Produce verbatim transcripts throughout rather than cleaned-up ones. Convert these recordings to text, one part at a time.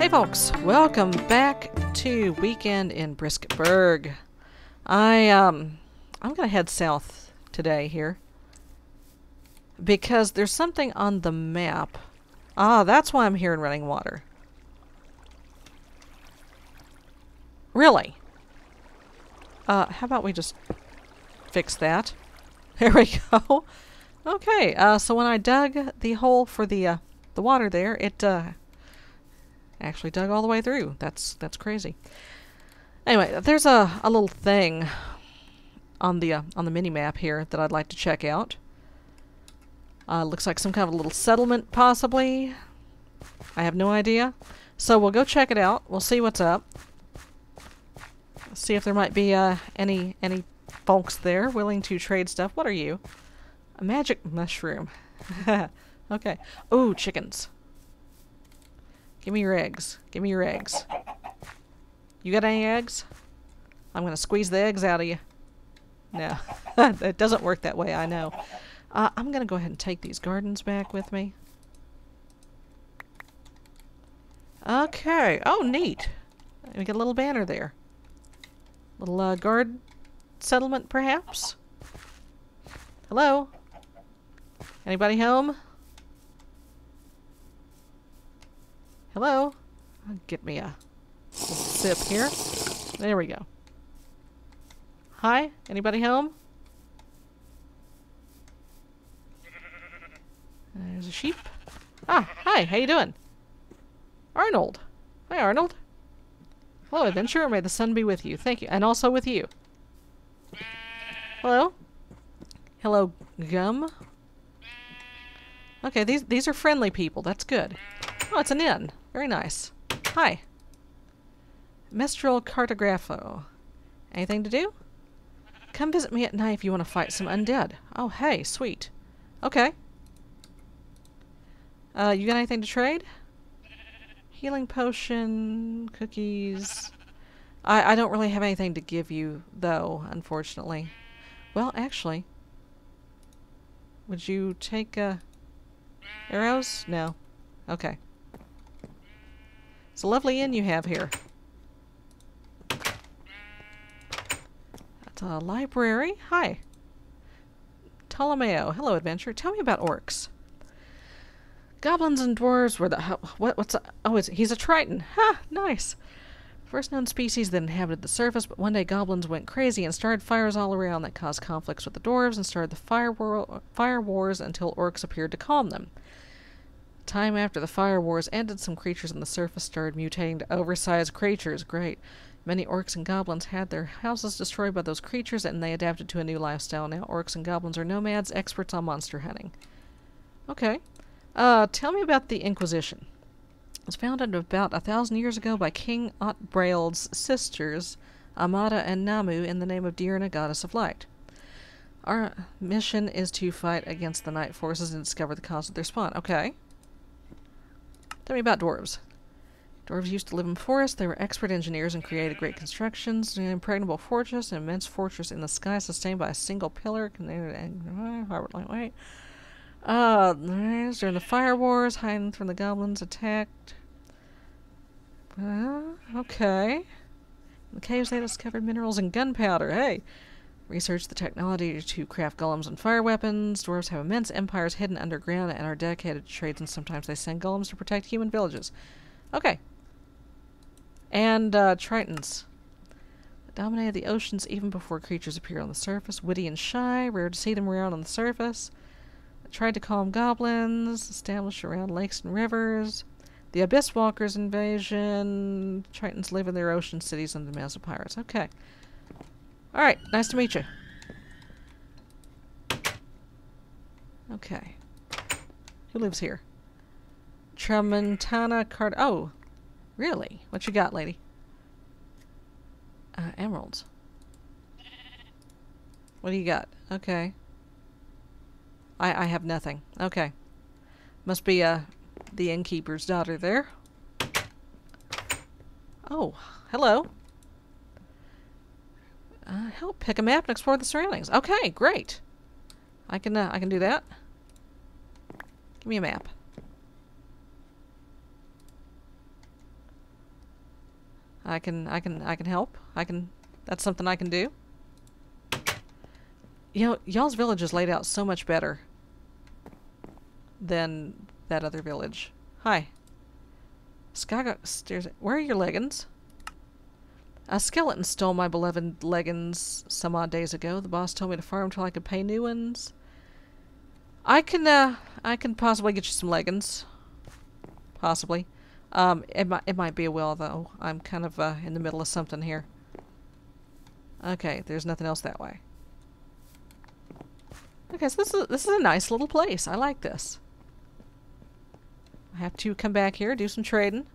Hey folks, welcome back to Weekend in Brisketburg. I, um, I'm gonna head south today here because there's something on the map. Ah, that's why I'm here in running water. Really? Uh, how about we just fix that? There we go. Okay, uh, so when I dug the hole for the, uh, the water there, it, uh, actually dug all the way through. That's that's crazy. Anyway, there's a, a little thing on the uh, on the mini map here that I'd like to check out. Uh, looks like some kind of a little settlement, possibly. I have no idea. So we'll go check it out. We'll see what's up. See if there might be uh, any any folks there willing to trade stuff. What are you? A magic mushroom. Okay. Ooh, chickens. Give me your eggs. Give me your eggs. You got any eggs? I'm gonna squeeze the eggs out of you. No. It doesn't work that way, I know. Uh, I'm gonna go ahead and take these gardens back with me. Okay. Oh, neat. We got a little banner there. Little uh, guard settlement, perhaps? Hello? Anybody home? Hello? Get me a little sip here. There we go. Hi? Anybody home? There's a sheep. Ah, hi. How you doing? Arnold. Hi, Arnold. Hello, adventurer. May the sun be with you. Thank you. And also with you. Hello? Hello, Gum? Okay, these, these are friendly people. That's good. Oh, it's an inn. Very nice. Hi. Mistral Cartografo. Anything to do? Come visit me at night if you want to fight some undead. Oh, hey, sweet. Okay. Uh, you got anything to trade? Healing potion, cookies. I, I don't really have anything to give you, though, unfortunately. Well, actually, would you take uh, arrows? No. Okay. It's a lovely inn you have here. That's a library. Hi. Ptolemeo. Hello, adventurer. Tell me about orcs. Goblins and dwarves were the... What, what's... A, oh, it's, he's a triton. Ha! Nice. First known species that inhabited the surface, but one day goblins went crazy and started fires all around that caused conflicts with the dwarves and started the fire, war, fire wars until orcs appeared to calm them. Time after the fire wars ended, some creatures on the surface started mutating to oversized creatures. Great. Many orcs and goblins had their houses destroyed by those creatures, and they adapted to a new lifestyle. Now orcs and goblins are nomads, experts on monster hunting. Okay. Uh, tell me about the Inquisition. It was founded about a thousand years ago by King Otbraild's sisters, Amada and Namu, in the name of Dierna, goddess of light. Our mission is to fight against the night forces and discover the cause of their spawn. Okay. Tell me about dwarves. Dwarves used to live in forests. They were expert engineers and created great constructions. An impregnable fortress, an immense fortress in the sky sustained by a single pillar. Uh, during the fire wars, hiding from the goblins, attacked. Uh, okay. In the caves they discovered minerals and gunpowder. Hey! Research the technology to craft golems and fire weapons. Dwarves have immense empires hidden underground and are dedicated to trades, and sometimes they send golems to protect human villages. Okay. And uh, tritons. They dominated the oceans even before creatures appeared on the surface. Witty and shy, rare to see them around on the surface. They tried to calm goblins, established around lakes and rivers. The Abyss Walkers invasion. Tritons live in their ocean cities under the mouths of pirates. Okay. Alright, nice to meet you. Okay. Who lives here? Tremontana Card. Oh, really? What you got, lady? Uh, emeralds. What do you got? Okay. I, I have nothing. Okay. Must be uh, the innkeeper's daughter there. Oh, hello. Uh, help pick a map and explore the surroundings. Okay, great. I can uh, I can do that. Give me a map. I can, I can, I can help. I can, that's something I can do. You know, y'all's village is laid out so much better than that other village. Hi. Skaga stares at, where are your leggings? A skeleton stole my beloved leggings some odd days ago. The boss told me to farm till I could pay new ones. I can, uh, I can possibly get you some leggings. Possibly. Um, it might, it might be a well, though. I'm kind of, uh, in the middle of something here. Okay, there's nothing else that way. Okay, so this is, this is a nice little place. I like this. I have to come back here, do some trading.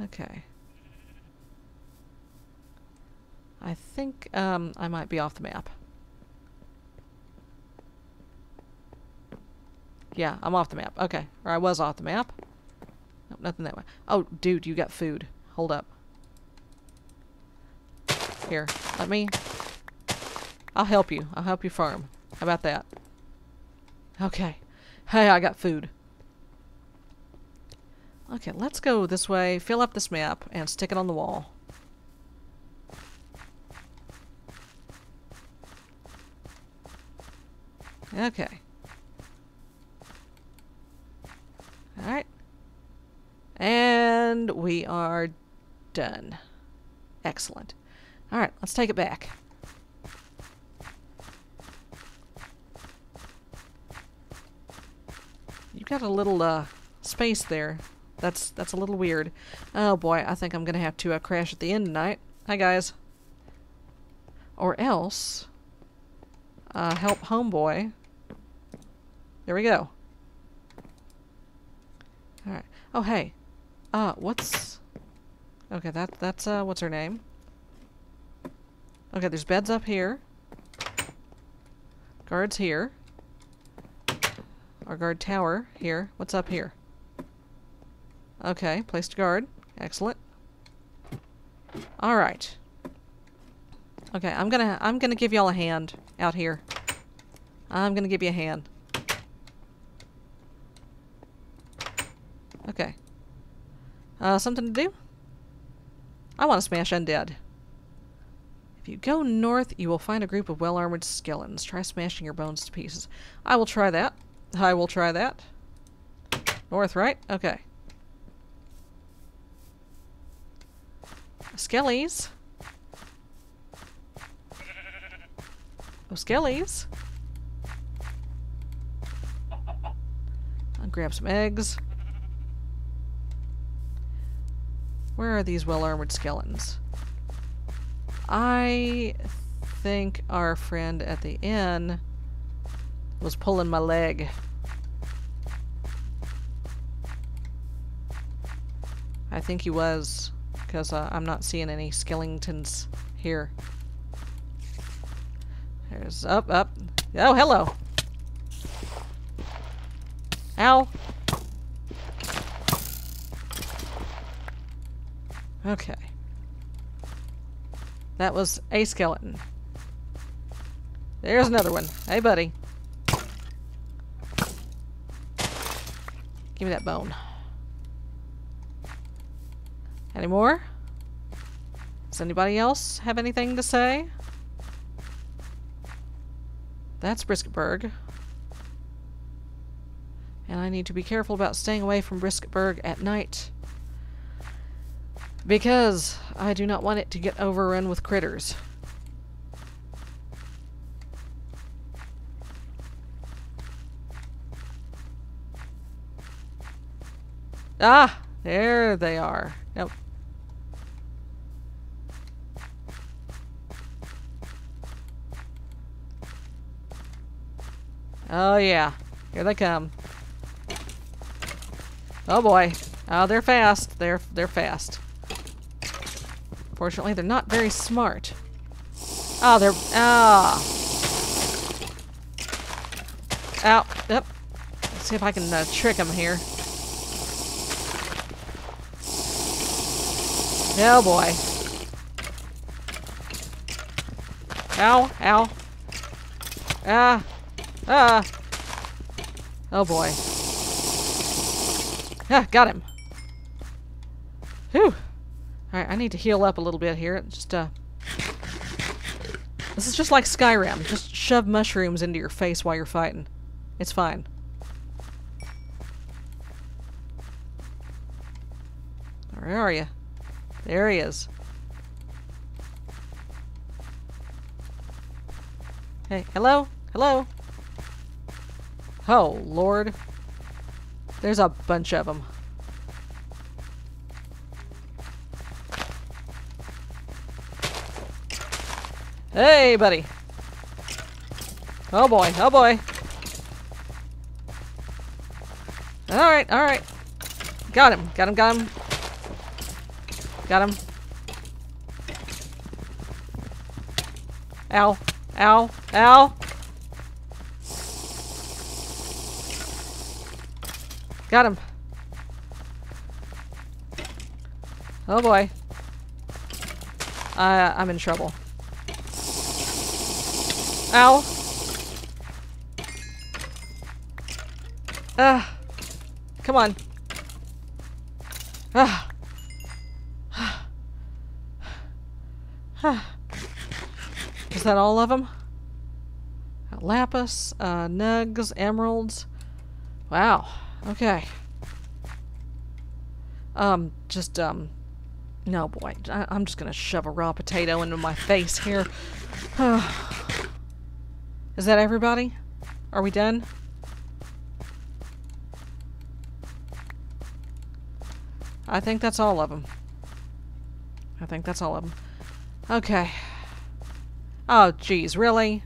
Okay. I think, um, I might be off the map. Yeah, I'm off the map. Okay. Or I was off the map. Nope, nothing that way. Oh, dude, you got food. Hold up. Here, let me... I'll help you. I'll help you farm. How about that? Okay. Hey, I got food. Okay, let's go this way, fill up this map, and stick it on the wall. Okay. Alright. And we are done. Excellent. Alright, let's take it back. You've got a little uh, space there. That's that's a little weird. Oh boy, I think I'm gonna have to uh, crash at the end tonight. Hi guys. Or else, uh, help homeboy. There we go. All right. Oh hey, uh, what's? Okay, that that's uh, what's her name? Okay, there's beds up here. Guards here. Our guard tower here. What's up here? Okay, placed guard. Excellent. All right. Okay, I'm gonna I'm gonna give y'all a hand out here. I'm gonna give you a hand. Okay. Uh, something to do? I want to smash undead. If you go north, you will find a group of well-armored skeletons. Try smashing your bones to pieces. I will try that. I will try that. North, right? Okay. Skellies. Oh, skellies. I'll grab some eggs. Where are these well-armored skeletons? I think our friend at the inn was pulling my leg. I think he was, because uh, I'm not seeing any skeletons here. There's up, up. Oh, hello. Ow. Okay. That was a skeleton. There's another one. Hey, buddy. Give me that bone. Any more? Does anybody else have anything to say? That's Brisketburg. And I need to be careful about staying away from Brisketburg at night, because I do not want it to get overrun with critters. Ah! There they are. Nope. Oh yeah. Here they come. Oh boy. Oh, they're fast. They're they're fast. Fortunately, they're not very smart. Oh, they're ah. Ow. Yep. Let's see if I can uh, trick them here. Oh boy. Ow, ow. Ah, ah. Oh boy. Ah, got him. Whew. Alright, I need to heal up a little bit here. Just, uh... This is just like Skyrim. Just shove mushrooms into your face while you're fighting. It's fine. Where are you? There he is. Hey, hello? Hello? Oh, Lord. There's a bunch of them. Hey, buddy. Oh, boy. Oh, boy. Alright, alright. Got him. Got him, got him. Got him. Ow. Ow. Ow. Got him. Oh, boy. Uh, I'm in trouble. Ow. Ah. Come on. Ah. Is that all of them? Got lapis, uh, nugs, emeralds. Wow. Okay. Um, just, um... No, boy. I I'm just gonna shove a raw potato into my face here. Is that everybody? Are we done? I think that's all of them. I think that's all of them. Okay. Oh, geez, really?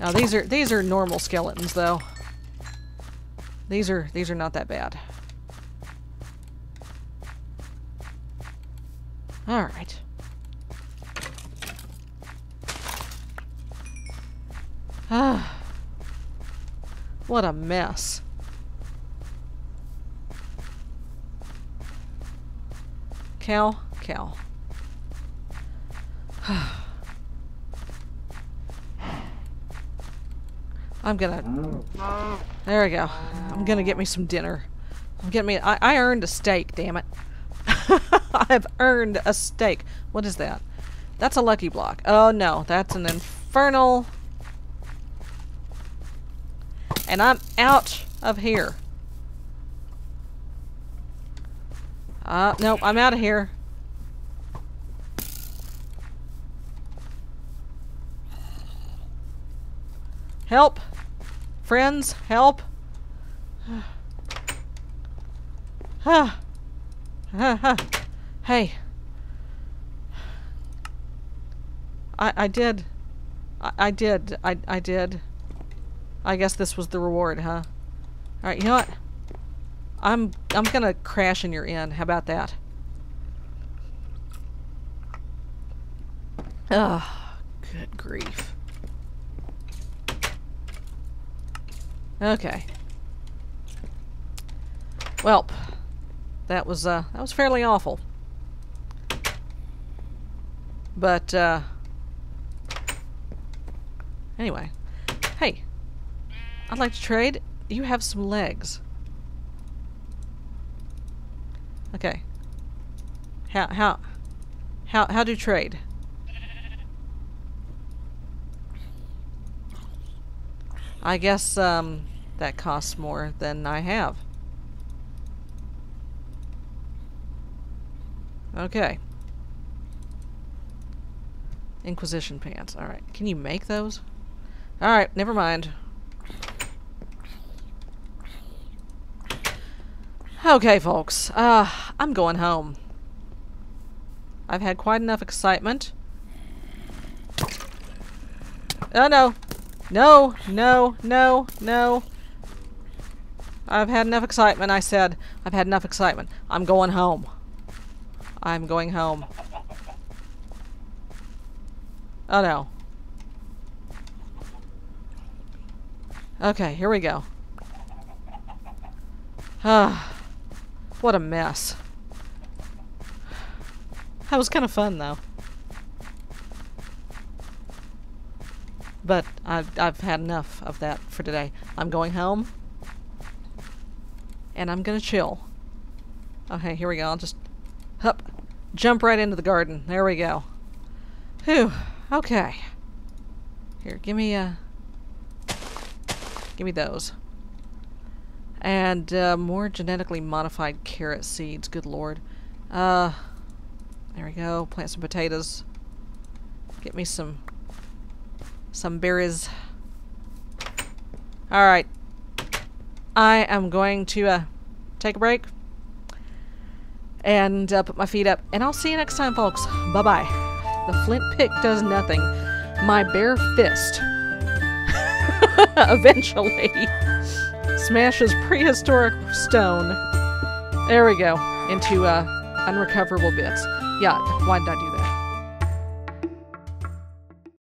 Now these are these are normal skeletons, though. These are these are not that bad. All right. Ah, what a mess. Cow, cow. I'm gonna... There we go. I'm gonna get me some dinner. I'm getting me... I, I earned a steak, damn it. I've earned a steak. What is that? That's a lucky block. Oh no, that's an infernal... And I'm out of here. Uh, nope, I'm out of here. Help! Friends, help! Ah. Ah, ah. Hey. I, I did. I, I did. I, I did. I guess this was the reward, huh? Alright, you know what? I'm I'm gonna crash in your inn. How about that? Ah, oh, good grief. Okay. Welp. That was uh that was fairly awful. But uh anyway. Hey. I'd like to trade. You have some legs. Okay. How how how how do you trade? I guess um that costs more than I have. Okay. Inquisition pants. All right. Can you make those? All right, never mind. Okay, folks. Uh, I'm going home. I've had quite enough excitement. Oh, no. No, no, no, no. I've had enough excitement, I said. I've had enough excitement. I'm going home. I'm going home. Oh, no. Okay, here we go. Ah. What a mess. That was kind of fun, though. But I've, I've had enough of that for today. I'm going home. And I'm gonna chill. Okay, here we go. I'll just hup, jump right into the garden. There we go. Whew. Okay. Here, give me a... give me those. And uh, more genetically modified carrot seeds. Good lord. Uh, there we go. Plant some potatoes. Get me some... some berries. Alright. I am going to uh, take a break. And uh, put my feet up. And I'll see you next time, folks. Bye-bye. The flint pick does nothing. My bare fist eventually smashes prehistoric stone. There we go. Into uh, unrecoverable bits. Yeah, why did I do that?